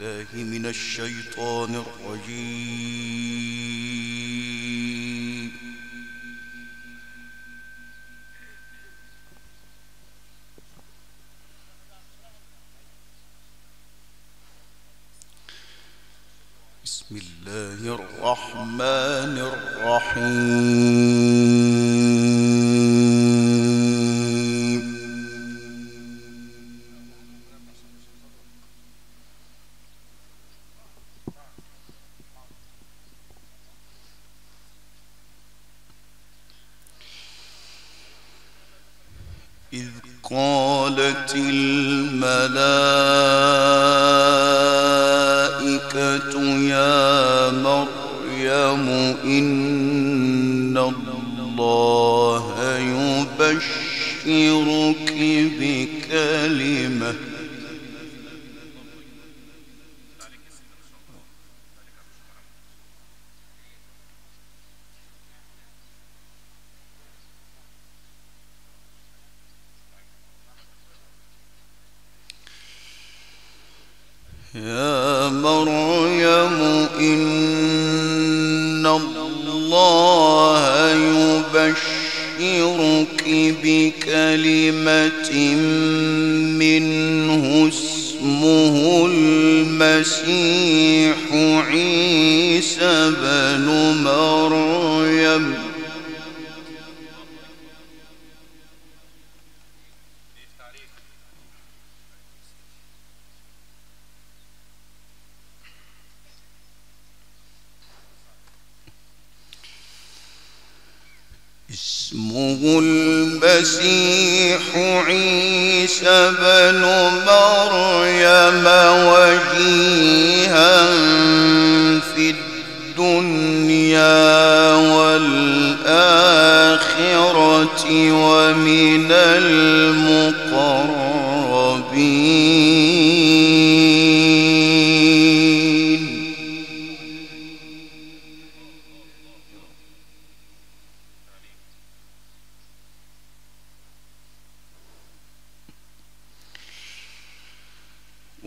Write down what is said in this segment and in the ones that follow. بالله من الشيطان الرجيم. بسم الله الرحمن الرحيم. إذ قالت الملائكة يا مريم إن الله يبشرك بكلمة يا مريم إن الله يبشرك بكلمة منه اسمه المسيح عيسى بن مريم اسمه المسيح عيسى بن مريم وجيها في الدنيا والآخرة ومن المقربين.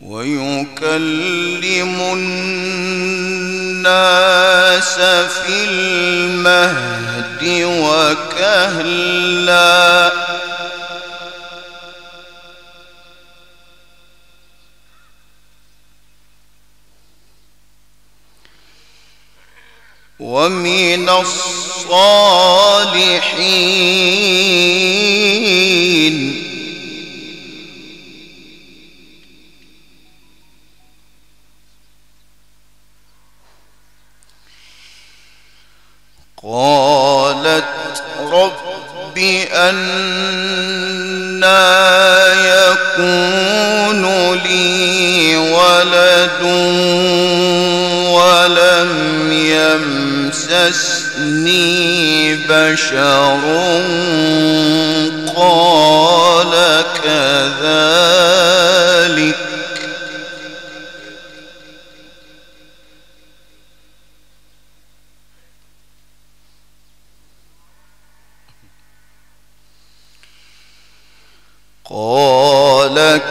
ويكلم الناس في المهد وكهلا ومن الصالحين. قالت رب أنى يكون لي ولد ولم يمسسني بشر قال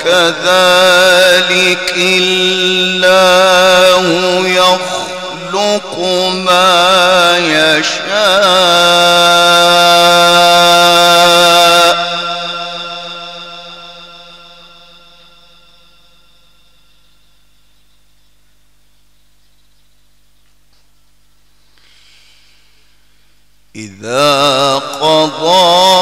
كذلك الله يخلق ما يشاء إذا قضى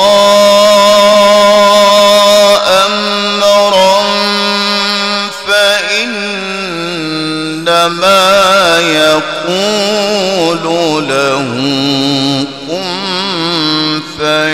ما يقول له كن فيكون.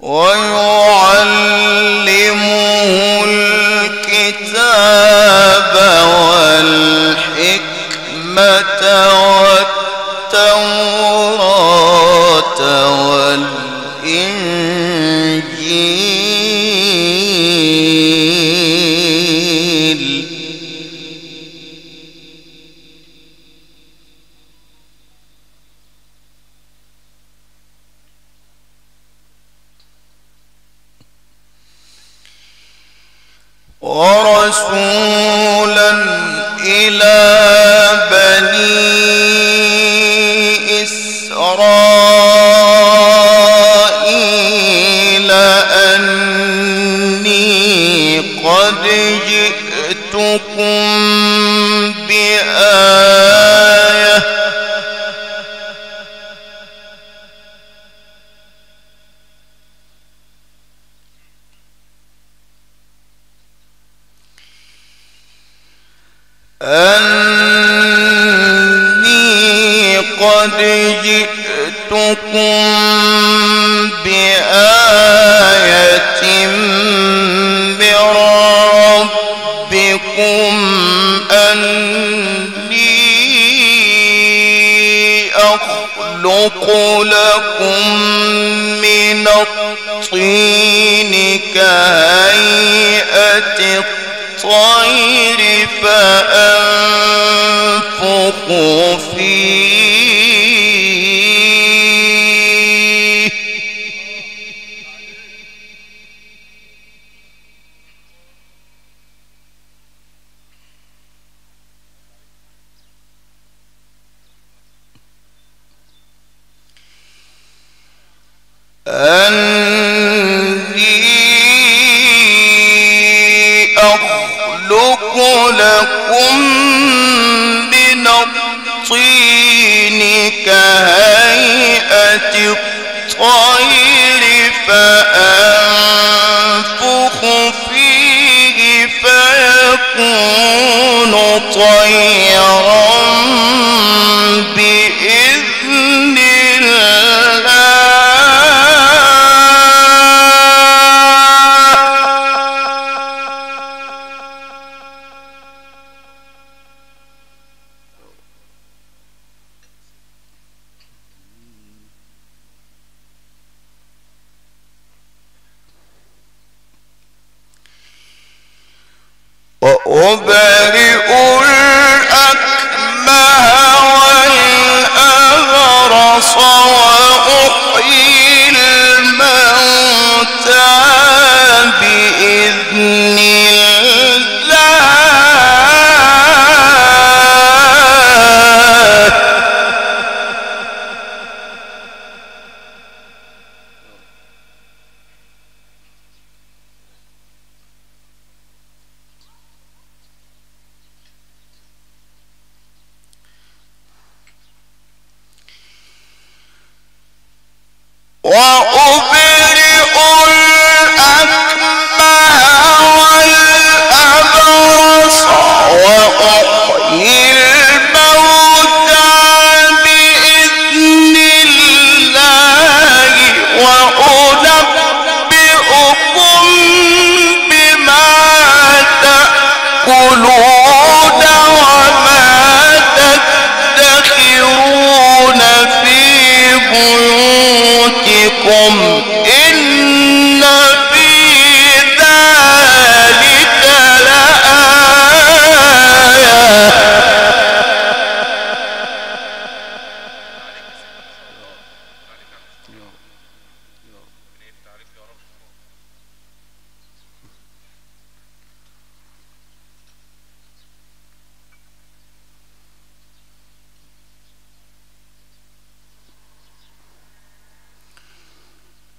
ويعلمه الكتاب والحكمة والتوراة والإنجيل. ورسولا إلى بني إسرائيل أني قد جئتكم بآية من ربكم أني أخلق لكم من الطين كهيئة الطير فأنفخ فيه لكم من الطين كهيئة الطير فأنفخ فيه فيكون طيرا بإذن الله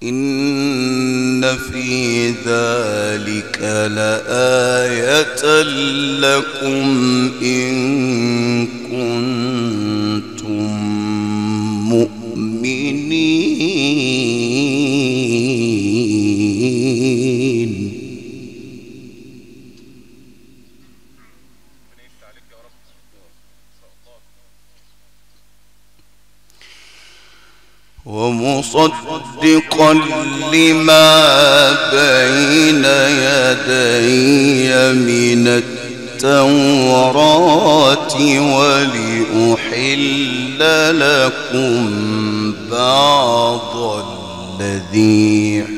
إن في ذلك لآية لكم إن كنتم مؤمنين. ومصدقا لما بين يدي من التوراة ولأحل لكم بعض الذي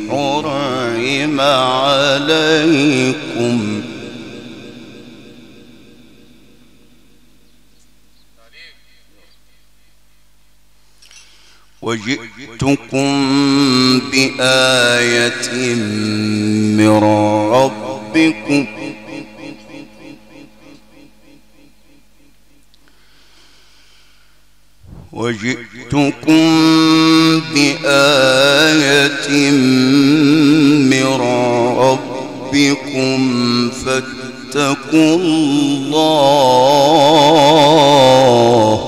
حرم عليكم وجئتكم بآية من ربكم وجئتكم بآية من ربكم فاتقوا الله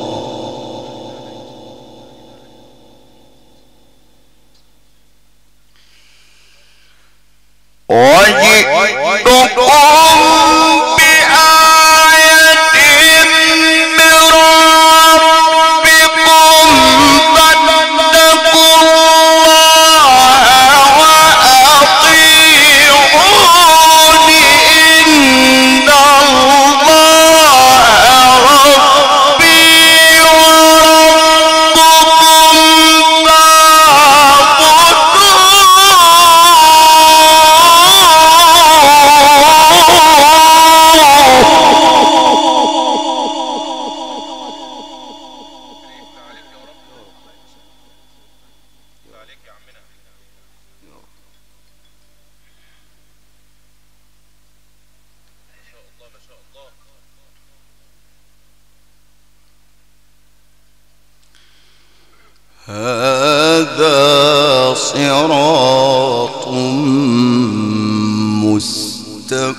هذا صراط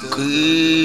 مستقيم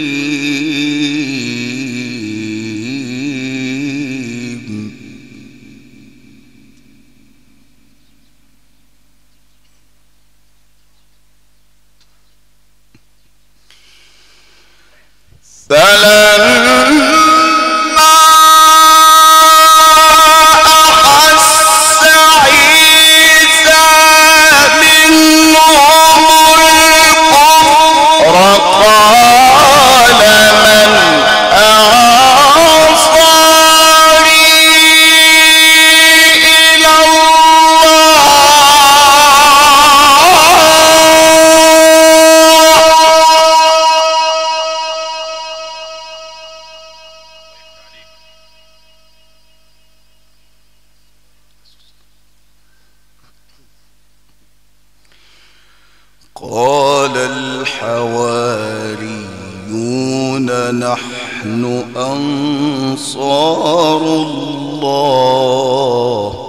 قال الحواريون نحن أنصار الله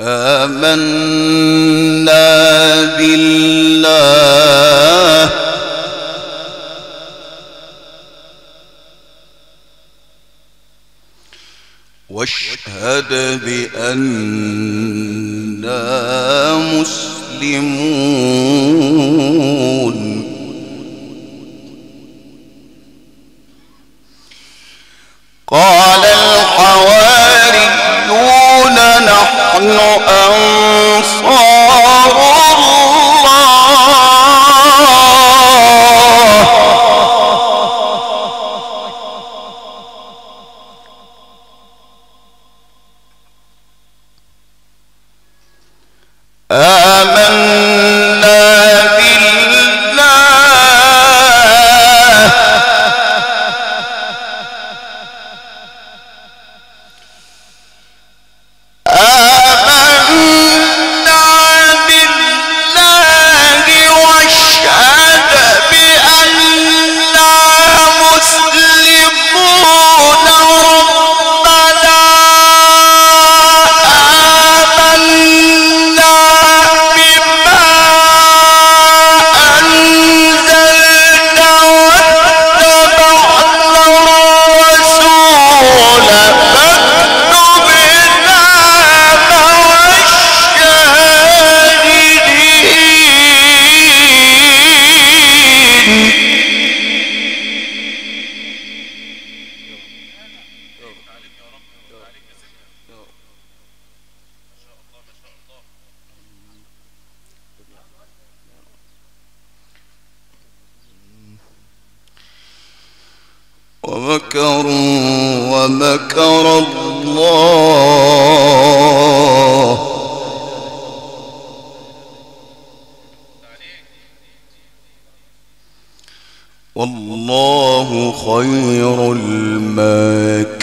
آمنا بالله واشهد بأننا مسلمون قال الحواريون نحن أنصار الله آمنا بالله آمنا بالله واشهد بأننا مسلمون ربنا ومكروا ومكر الله والله خير الماكرين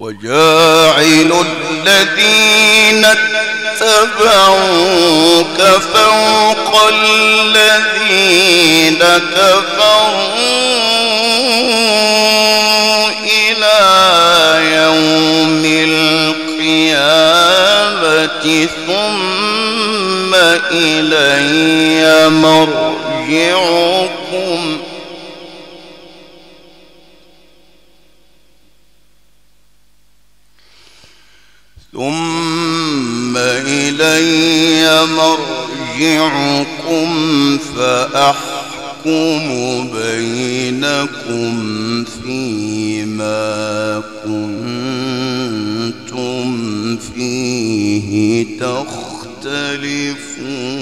وجاعل الذين اتبعوك فوق الذين كفروا إلى يوم القيامة ثم إلي مرجعكم فأحكم بينكم فيما كنتم فيه تختلفون.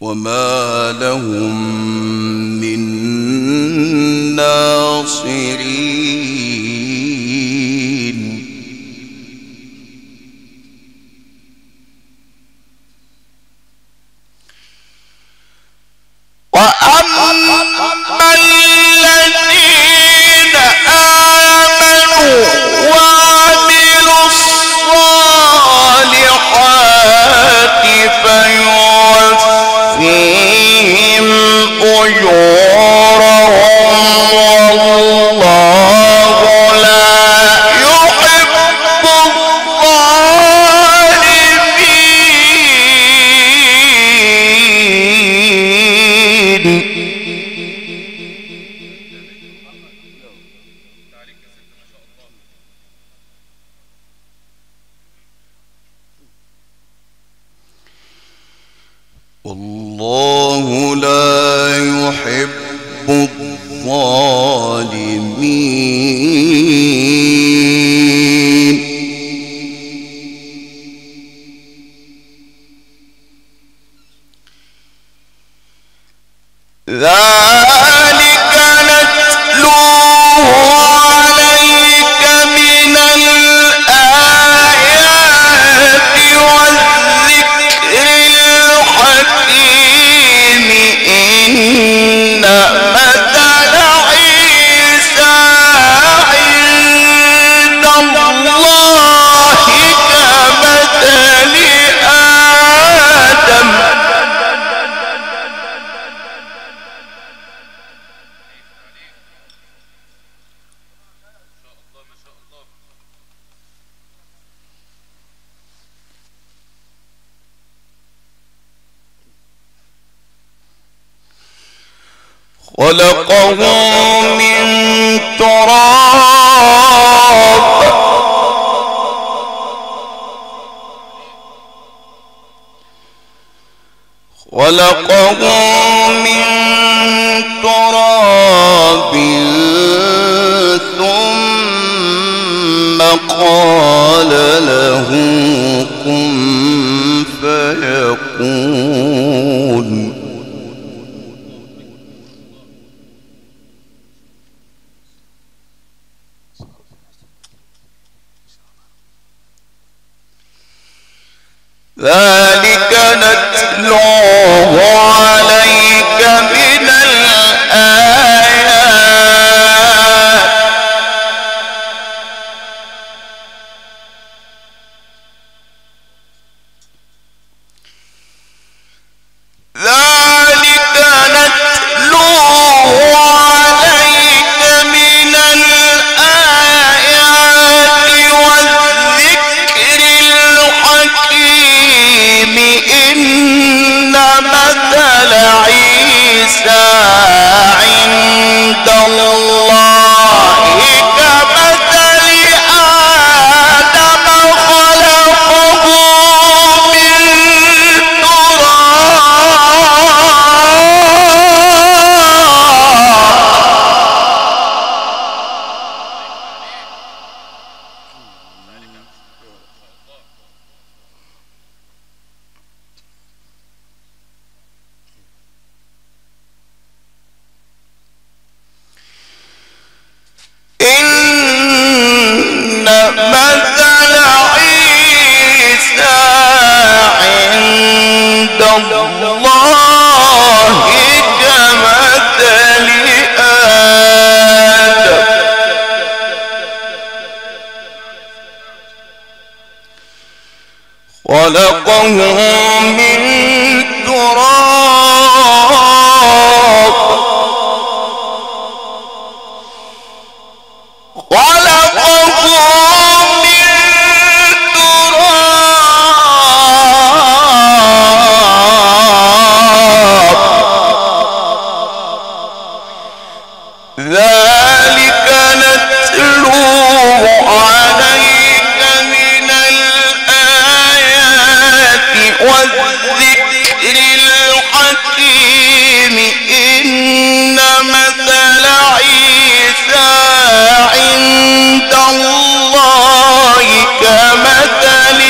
وما لهم من ناصرين. وأما الذين آمنوا وعملوا الصالحات فيوفيهم أجورهم والله لا يحب الظالمين. الله لا ذلك نتلوه عليك من الآيات والذكر الحكيم. إن مثل عيسى عند الله كمثل آدم. خلقه من تراب ثم قال له كن فيكون. ذلك نتلوه عليك من الآيات عند الله كمثل آدم خلقه من تراب. خلقه من تراب ذلك نتلوه عليك من الآيات والذكر الحكيم. إن مثل عيسى عند الله كمثل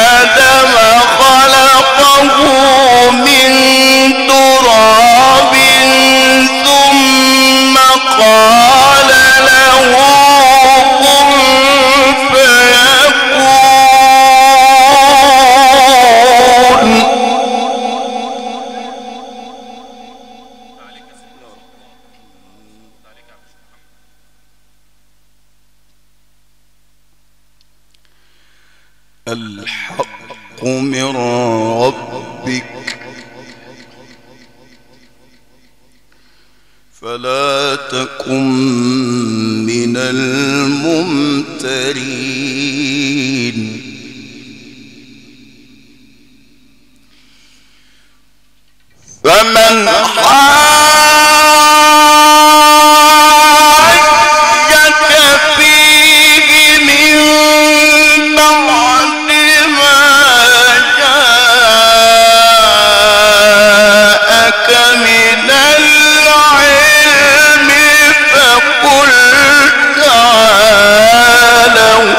آدم خلقه من تراب ثم قال له كن فيكون. الحق من ربك فلا تكن من الممترين. فمن حاجك فيه من بعد ما جاءك من العلم فقل تعالوا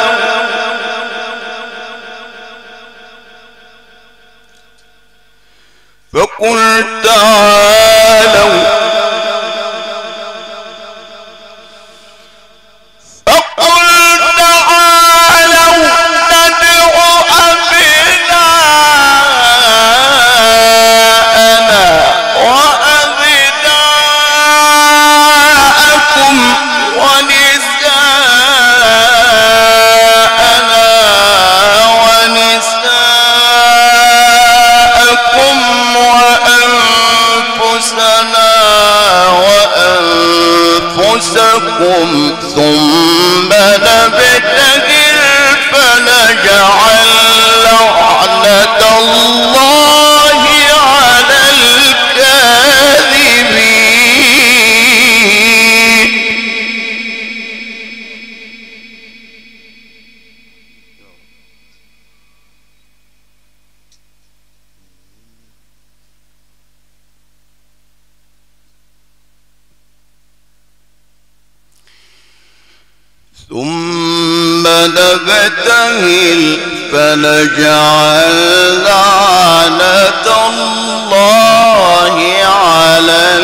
ثم نبتهل فنجعل لعنة الله على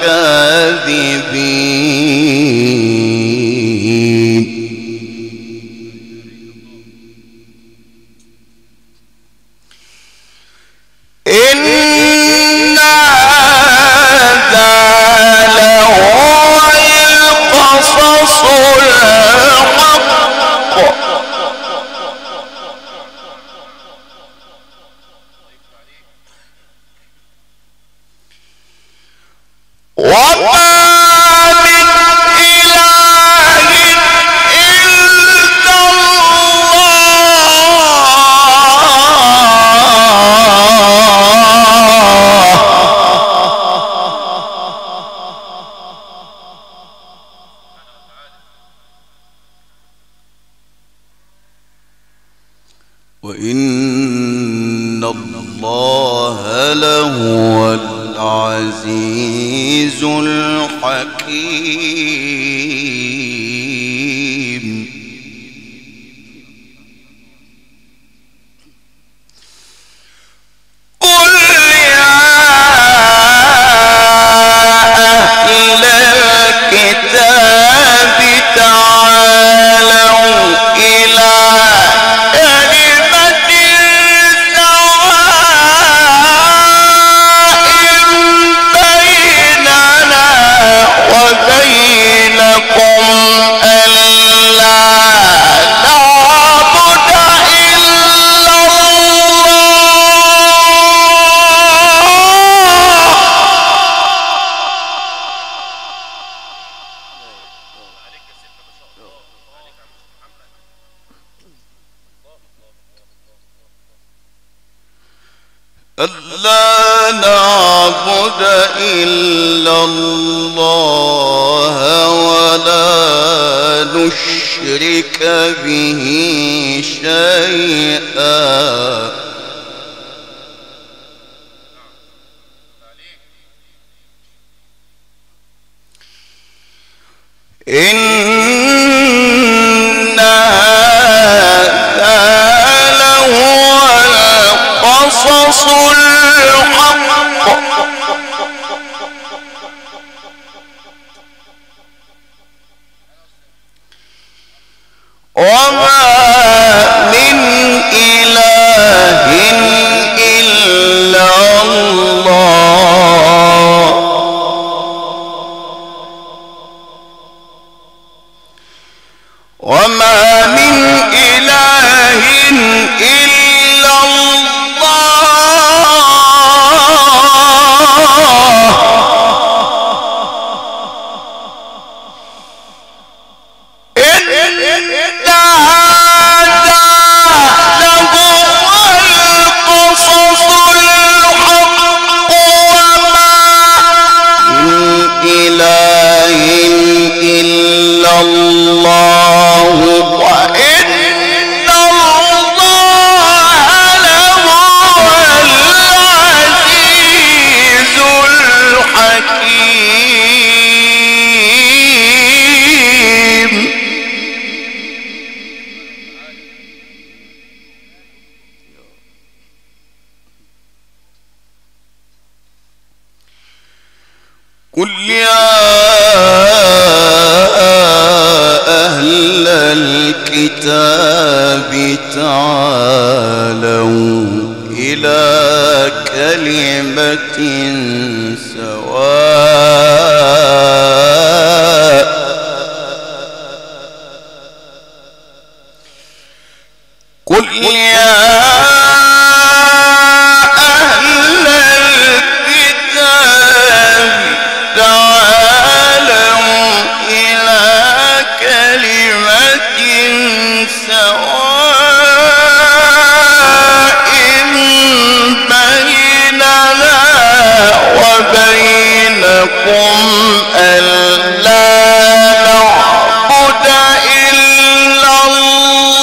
الكاذبين. إن هذا لهو القصص الحق وما وَإِنَّ اللَّهَ لَهُوَ الْعَزِيزُ الْحَكِيمُ. قُلْ يَا أَهْلَ الْكِتَابِ تَعَالَوْا إِلَى ألا نعبد إلا الله ولا نشرك به شيئا. قل يا أهل الكتاب تعالوا إلى كلمة سواء قل يا إلا الله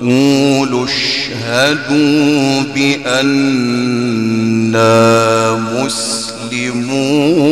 وقولوا اشهدوا بأننا مسلمون.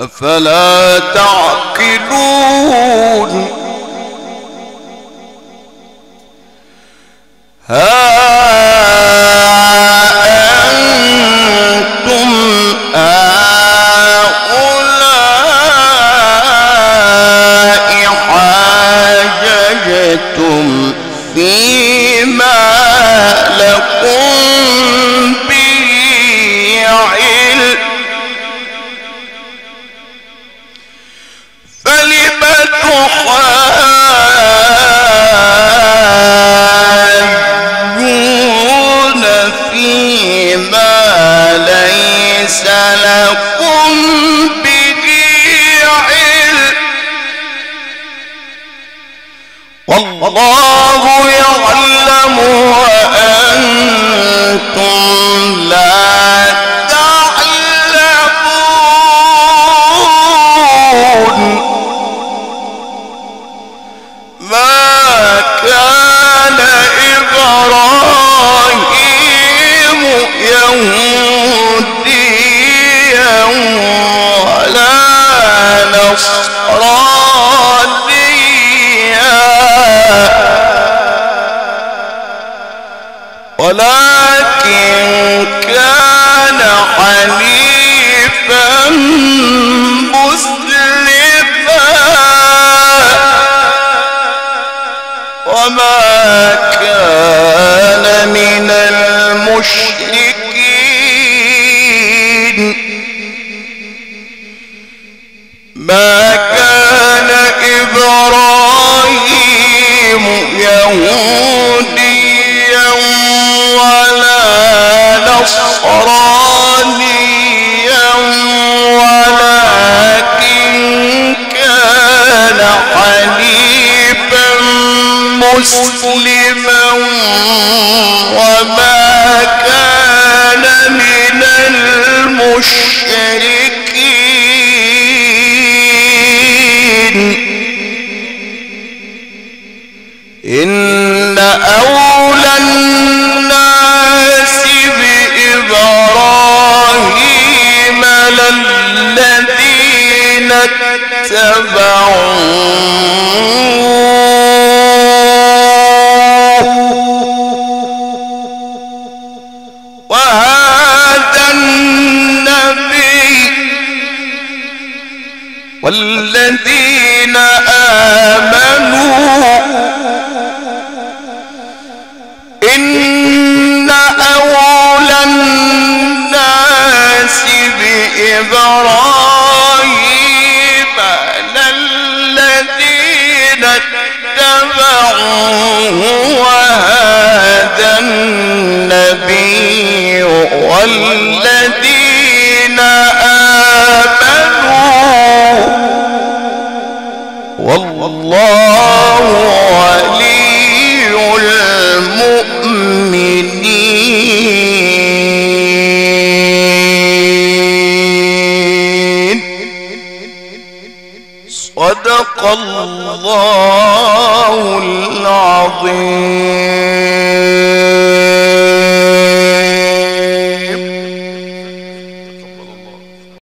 أفلا تعقلون. ها أنتم هؤلاء حاججتم فيما لكم والله يعلم وأنتم لا تعلمون. ما كان إبراهيم يهوديا ولا نصرانيا ولكن كان حنيفا وما كان من المشركين. ما كان إبراهيم يهوديا ولا نصرانيا ولكن كان حنيفا مسلما وما كان من المشركين. إن أولى الناس بإبراهيم للذين اتبعوه والذين آمنوا. إن أولى الناس بإبراهيم للذين اتبعوه وهذا النبي والذين آمنوا والله ولي المؤمنين. صدق الله العظيم.